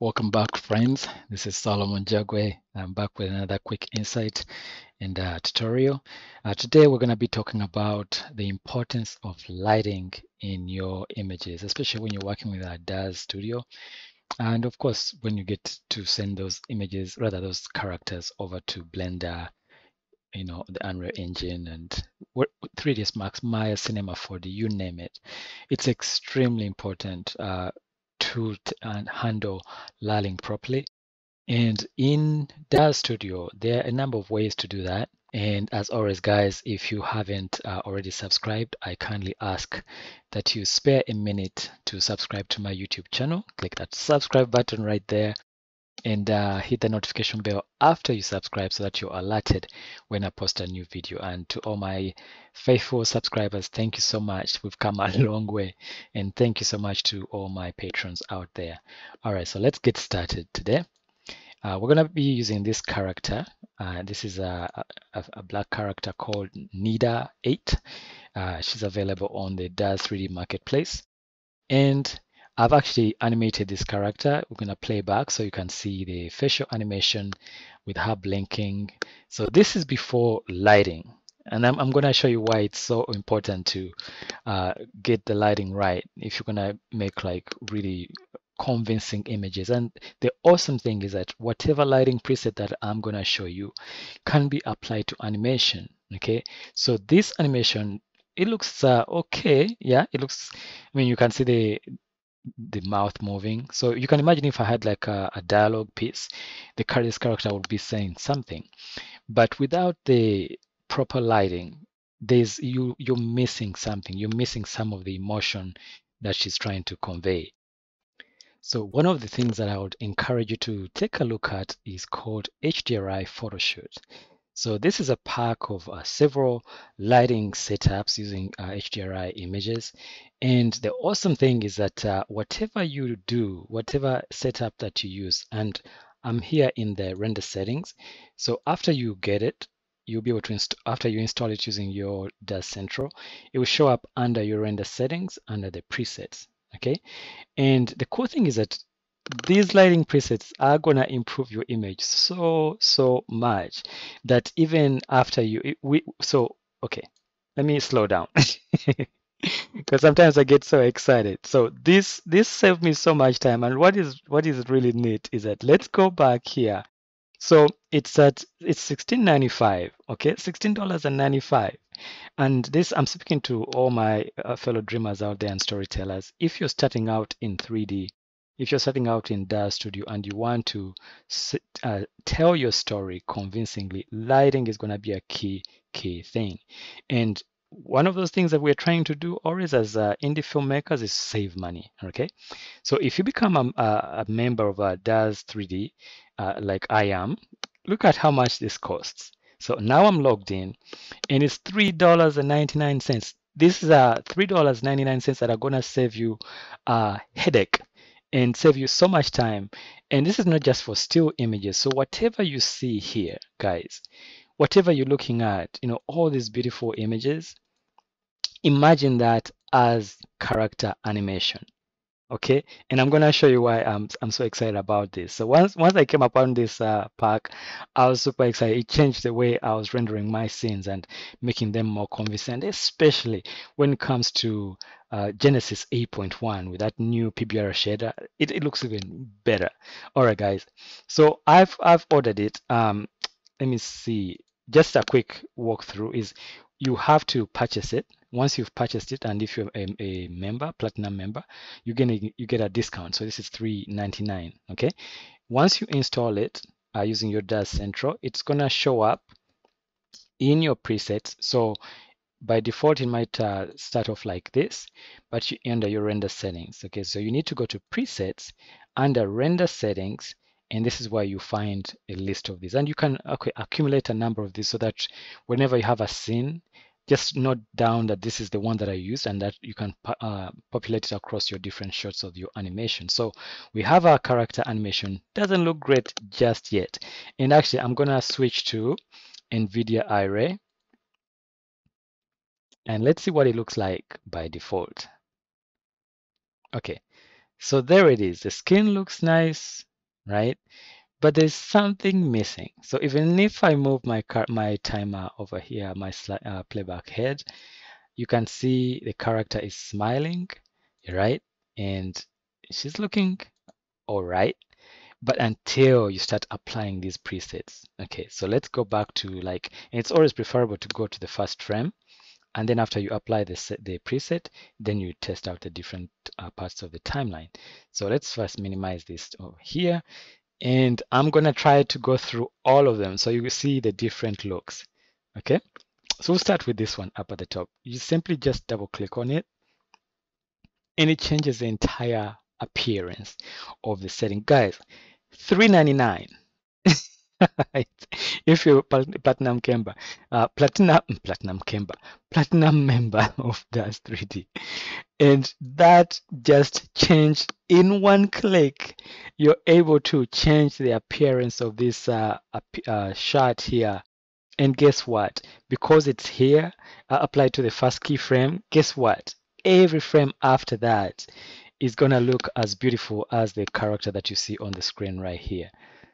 Welcome back, friends. This is Solomon Jagwe. I'm back with another quick insight and tutorial. Today we're going to be talking about the importance of lighting in your images, especially when you're working with DAZ Studio. And of course, when you get to send those images, rather those characters over to Blender, you know, the Unreal Engine and 3ds Max, Maya, Cinema 4D, you name it. It's extremely important to handle lighting properly. And in DAZ Studio, there are a number of ways to do that. And as always, guys, if you haven't already subscribed, I kindly ask that you spare a minute to subscribe to my YouTube channel. Click that subscribe button right there and hit the notification bell after you subscribe so that you're alerted when I post a new video. And to all my faithful subscribers, thank you so much. We've come a long way. And thank you so much to all my patrons out there. All right, so let's get started today. We're going to be using this character. This is a black character called Nida8. She's available on the DAZ 3D marketplace. And I've actually animated this character. We're going to play back so you can see the facial animation with her blinking. So this is before lighting. And I'm going to show you why it's so important to get the lighting right if you're going to make like really convincing images. And the awesome thing is that whatever lighting preset that I'm going to show you can be applied to animation. Okay, so this animation, it looks okay. Yeah, it looks, I mean, you can see the mouth moving. So you can imagine if I had like a dialogue piece, this character would be saying something. But without the proper lighting, you're missing something. You're missing some of the emotion that she's trying to convey. So one of the things that I would encourage you to take a look at is called HDRI PhotoShoot. So this is a pack of several lighting setups using HDRI images. And the awesome thing is that whatever you do, whatever setup that you use, and I'm here in the render settings. So after you get it, you'll be able to, after you install it using your DAZ Central, it will show up under your render settings, under the presets, okay? And the cool thing is that these lighting presets are going to improve your image so much that even after okay, let me slow down because sometimes I get so excited. So this saved me so much time. And what is really neat is that, let's go back here. So it's $16.95, okay, $16.95. And this, I'm speaking to all my fellow dreamers out there and storytellers. If you're starting out in 3D, if you're starting out in DAZ Studio and you want to tell your story convincingly, lighting is going to be a key thing. And one of those things that we're trying to do always as indie filmmakers is save money, okay? So if you become a member of DAZ 3D, like I am, look at how much this costs. So now I'm logged in and it's $3.99. This is $3.99 that are going to save you a headache and save you so much time. And this is not just for still images. So whatever you see here, guys, whatever you're looking at, you know, all these beautiful images, imagine that as character animation, okay? And I'm gonna show you why I'm so excited about this. So once I came upon this pack, I was super excited. It changed the way I was rendering my scenes and making them more convincing, especially when it comes to Genesis 8.1 with that new PBR shader. It looks even better. All right, guys, so I've ordered it. Let me see, just a quick walkthrough is you have to purchase it. Once you've purchased it, and if you're a member, platinum member, you get a discount. So this is $3.99, okay? Once you install it using your DAZ Central, it's gonna show up in your presets. So by default, it might start off like this, but you enter your render settings, okay? So you need to go to presets, under render settings, and this is where you find a list of these. And you can accumulate a number of these so that whenever you have a scene, just note down that this is the one that I used and that you can populate it across your different shots of your animation. So we have our character animation. Doesn't look great just yet. And actually, I'm going to switch to NVIDIA Iray. And let's see what it looks like by default. Okay, So there it is. The skin looks nice, right? But there's something missing. So even if I move my timer over here, my playback head, you can see the character is smiling, right? And she's looking all right. But until you start applying these presets. Okay, so let's go back to like, and it's always preferable to go to the first frame. And then after you apply the preset, then you test out the different parts of the timeline. So let's first minimize this over here. And I'm going to try to go through all of them so you see the different looks. Okay, so we'll start with this one up at the top. You simply just double click on it and it changes the entire appearance of the setting. Guys, $3.99 if you're platinum member of DAZ 3D. And that just changed in one click. You're able to change the appearance of this shot here. And guess what? Because it's here, applied to the first keyframe, guess what? Every frame after that is going to look as beautiful as the character that you see on the screen right here.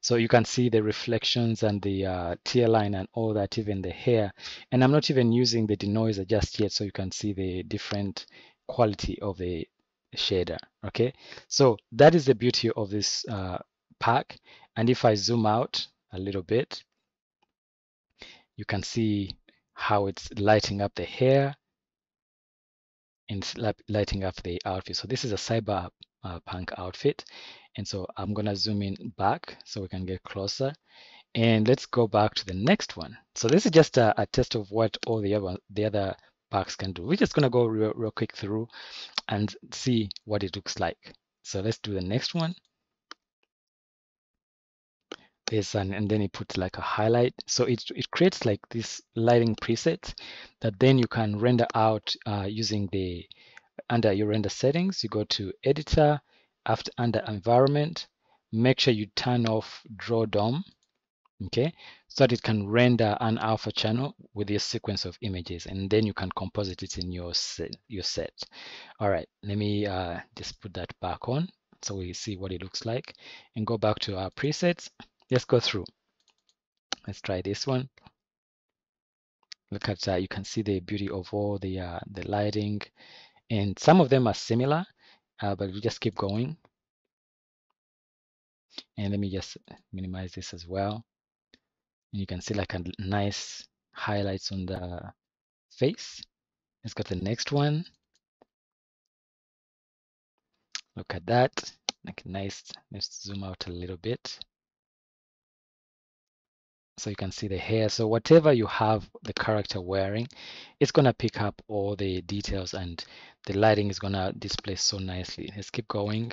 So you can see the reflections and the tear line and all that, even the hair. And I'm not even using the denoiser just yet, so you can see the different quality of the shader. Okay, so that is the beauty of this pack. And if I zoom out a little bit, you can see how it's lighting up the hair and lighting up the outfit. So this is a cyber punk outfit. And so I'm going to zoom in back so we can get closer. And let's go back to the next one. So this is just a test of what all the other packs can do. We're just going to go real quick through and see what it looks like. So let's do the next one. And then it puts like a highlight. So it creates like this lighting preset that then you can render out using the, under your render settings, you go to editor, after under environment, make sure you turn off draw DOM, okay, so that it can render an alpha channel with your sequence of images, and then you can composite it in your set. All right, let me just put that back on so we see what it looks like, and go back to our presets. Let's go through. Let's try this one. Look at that. You can see the beauty of all the lighting, and some of them are similar. But we just keep going. And let me just minimize this as well. And you can see like a nice highlights on the face. Let's go to the next one. Look at that. Like nice. Let's zoom out a little bit. So you can see the hair. So whatever you have the character wearing, it's going to pick up all the details and the lighting is going to display so nicely. Let's keep going.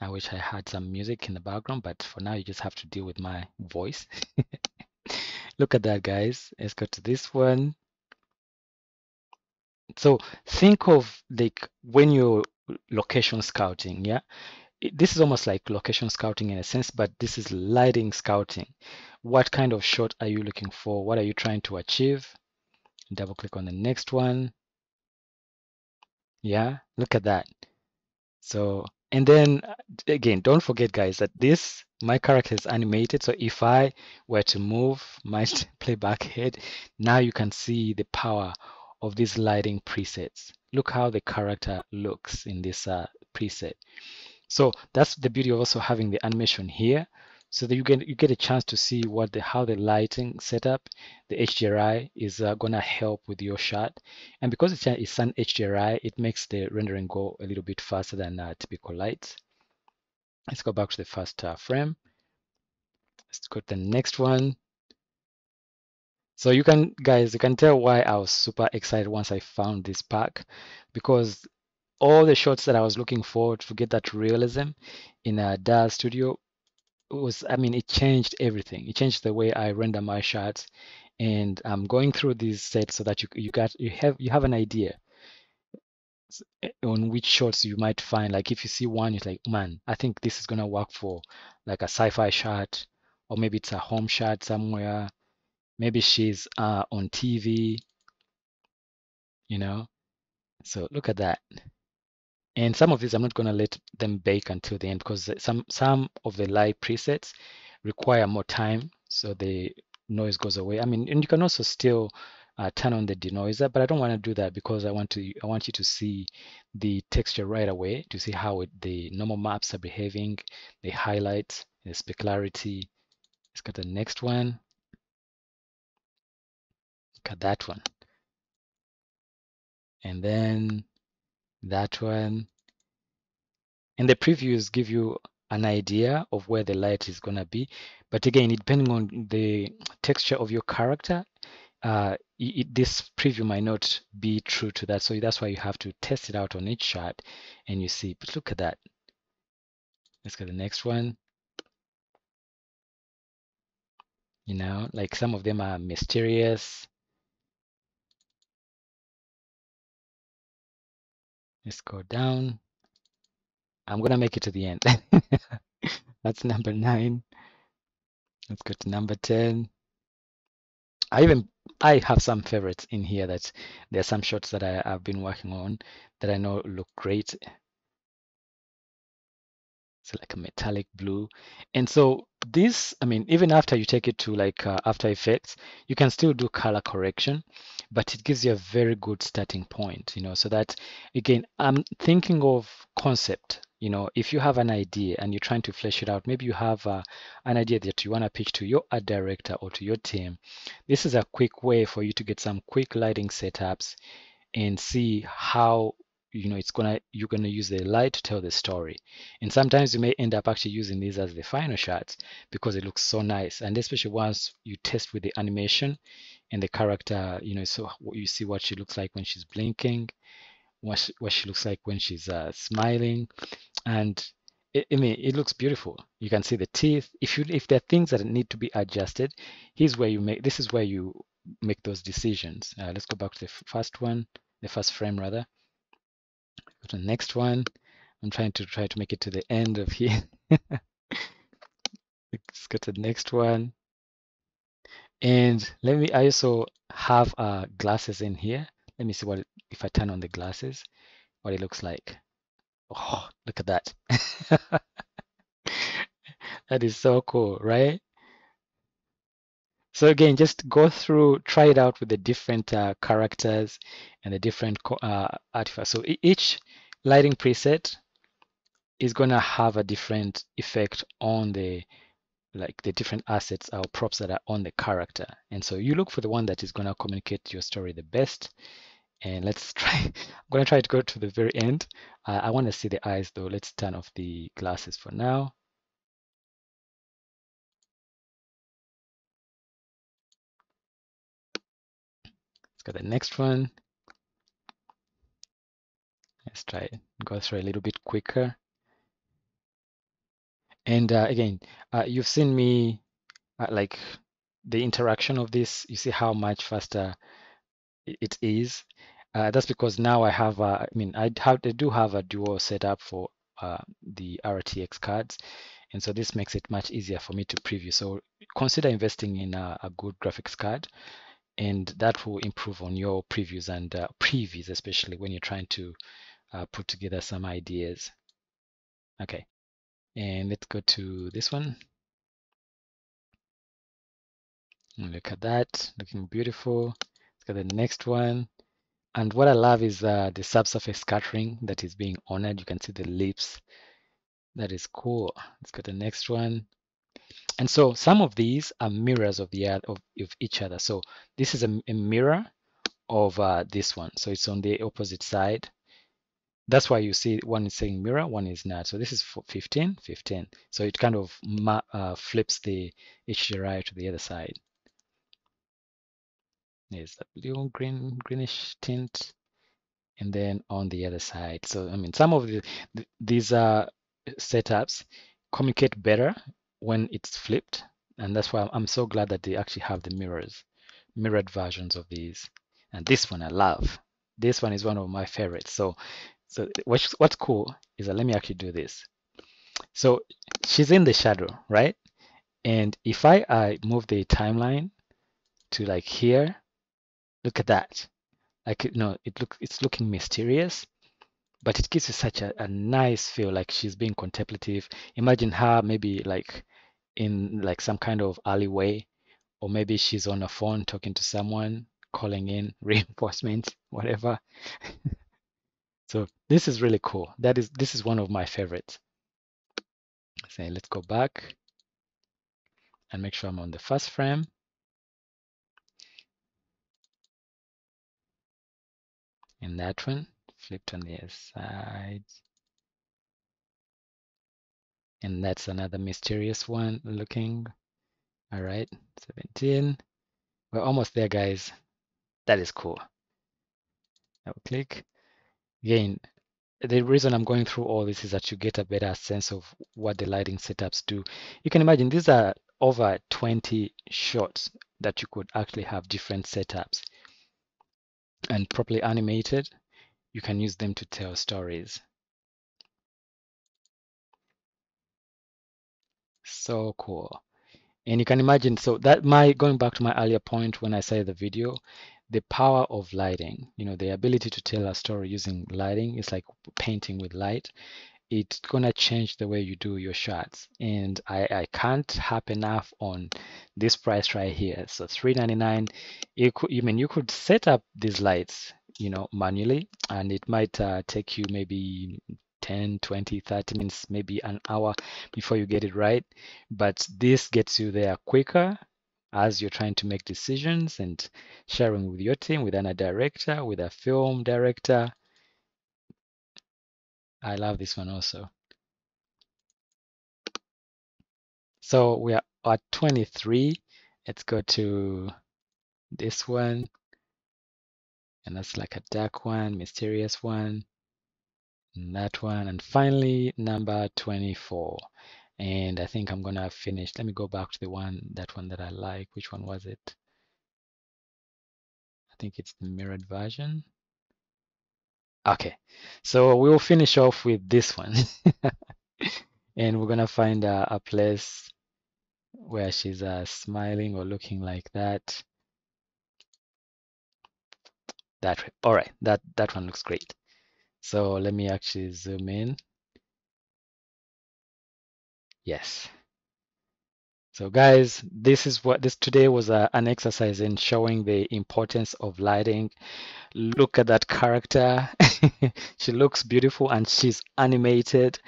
I wish I had some music in the background, but for now you just have to deal with my voice. Look at that, guys. Let's go to this one. So think of like when you're location scouting, yeah? This is almost like location scouting in a sense, but this is lighting scouting. What kind of shot are you looking for? What are you trying to achieve? Double click on the next one. Yeah, look at that. So, and then again, don't forget, guys, that this, my character is animated. So if I were to move my playback head, now you can see the power of these lighting presets. Look how the character looks in this preset. So that's the beauty of also having the animation here, so that you get a chance to see what how the lighting setup, the HDRI is gonna help with your shot. And because it's an HDRI, it makes the rendering go a little bit faster than typical lights. Let's go back to the first frame. Let's go to the next one. So you can, guys, you can tell why I was super excited once I found this pack, because all the shots that I was looking for to get that realism in DAZ Studio was, I mean, it changed everything. It changed the way I render my shots, and I'm going through these sets so that you have an idea on which shots you might find. Like if you see one, you're like, man, I think this is gonna work for like a sci-fi shot, or maybe it's a home shot somewhere. Maybe she's on TV, you know. So look at that. And some of these, I'm not going to let them bake until the end because some of the live presets require more time, so the noise goes away. I mean, and you can also still turn on the denoiser, but I don't want to do that because I want you to see the texture right away, to see how the normal maps are behaving, the highlights, the specularity. Let's get the next one. Look at that one. And then that one. And the previews give you an idea of where the light is going to be. But again, depending on the texture of your character, this preview might not be true to that. So that's why you have to test it out on each shot and you see. But look at that. Let's get the next one. You know, like some of them are mysterious. Let's go down. I'm going to make it to the end. That's number 9. Let's go to number 10. I have some favorites in here. That there are some shots that I've been working on that I know look great. It's like a metallic blue. And so this, I mean, even after you take it to like After Effects, you can still do color correction, but it gives you a very good starting point, you know, so that, again, I'm thinking of concept, you know, if you have an idea and you're trying to flesh it out, maybe you have an idea that you want to pitch to your art director or to your team. This is a quick way for you to get some quick lighting setups and see how, you know, you're gonna use the light to tell the story. And sometimes you may end up actually using these as the final shots because it looks so nice. And especially once you test with the animation and the character, you know, so you see what she looks like when she's blinking, what she looks like when she's smiling, and I mean, it looks beautiful. You can see the teeth. If there are things that need to be adjusted, this is where you make those decisions. Let's go back to the first one, the first frame rather. The next one, I'm trying to make it to the end of here. Let's go to the next one. And I also have glasses in here. Let me see if I turn on the glasses, what it looks like. Oh, look at that. That is so cool, right? So again, just go through, try it out with the different characters and the different artifacts. So each lighting preset is going to have a different effect on the different assets or props that are on the character. And so you look for the one that is going to communicate your story the best. And let's try, I'm going to try to go to the very end. I want to see the eyes though. Let's turn off the glasses for now. Got the next one. Let's try it. Go through a little bit quicker. And again, you've seen me like the interaction of this. You see how much faster it is. That's because now I have. I do have a dual setup for the RTX cards, and so this makes it much easier for me to preview. So consider investing in a good graphics card. And that will improve on your previews and previews, especially when you're trying to put together some ideas. Okay, and let's go to this one. And look at that, looking beautiful. Let's go to the next one. And what I love is the subsurface scattering that is being honored. You can see the lips. That is cool. Let's go to the next one. And so some of these are mirrors of each other. So this is a mirror of this one. So it's on the opposite side. That's why you see one is saying mirror, one is not. So this is for 15, 15. So it kind of flips the HDRI to the other side. There's a blue, greenish tint. And then on the other side. So, I mean, some of these setups communicate better when it's flipped, and that's why I'm so glad that they actually have the mirrored versions of these. And this one I love. This one is one of my favorites. So what's cool is that, let me actually do this. So she's in the shadow, right? And if I move the timeline to like here, look at that. Like, no, it's looking mysterious, but it gives you such a nice feel, like she's being contemplative. Imagine her maybe like in like some kind of alleyway, or maybe she's on a phone talking to someone, calling in reinforcement, whatever. So this is really cool. This is one of my favorites. So let's go back and make sure I'm on the first frame. In that one, flipped on the side. And that's another mysterious one looking. All right, 17. We're almost there, guys. That is cool. Double click. Again, the reason I'm going through all this is that you get a better sense of what the lighting setups do. You can imagine these are over 20 shots that you could actually have different setups. And properly animated, you can use them to tell stories. So cool. And you can imagine, so that going back to my earlier point when I said the video, the power of lighting, you know, the ability to tell a story using lighting is like painting with light. It's gonna change the way you do your shots. And I can't harp enough on this price right here. So $3.99. You could set up these lights, you know, manually, and it might take you maybe 10, 20, 30 minutes, maybe an hour before you get it right. But this gets you there quicker as you're trying to make decisions and sharing with your team, with another director, with a film director. I love this one also. So we are at 23. Let's go to this one. And that's like a dark one, mysterious one, and that one. And finally, number 24. And I think I'm gonna finish. Let me go back to the one that I like. Which one was it? I think it's the mirrored version. Okay, so we'll finish off with this one. And we're gonna find a place where she's smiling or looking like that. All right, that one looks great. So let me actually zoom in. Yes. So guys, this is what today was an exercise in showing the importance of lighting. Look at that character. She looks beautiful and she's animated.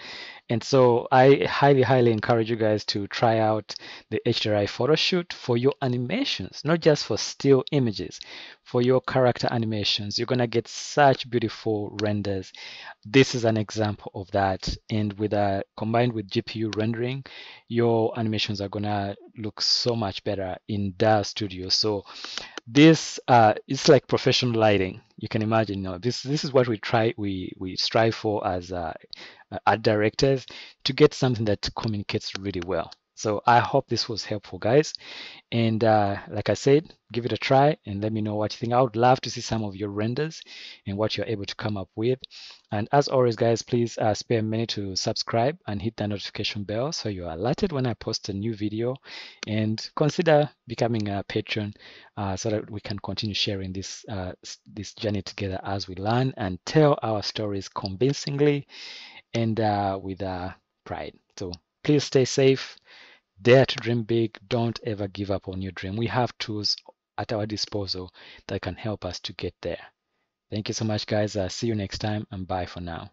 And so I highly encourage you guys to try out the HDRI PhotoShoot for your animations, not just for still images, for your character animations. You're gonna get such beautiful renders. This is an example of that. And with combined with GPU rendering, your animations are gonna look so much better in DAZ Studio. So this it's like professional lighting. You can imagine, you know, this is what we strive for as art directors, to get something that communicates really well. So I hope this was helpful, guys. And like I said, give it a try and let me know what you think. I would love to see some of your renders and what you're able to come up with. And as always, guys, please spare a minute to subscribe and hit that notification bell so you are alerted when I post a new video. And consider becoming a patron so that we can continue sharing this journey together as we learn and tell our stories convincingly and with pride. So please stay safe. Dare to dream big. Don't ever give up on your dream. We have tools at our disposal that can help us to get there. Thank you so much, guys. See you next time, and bye for now.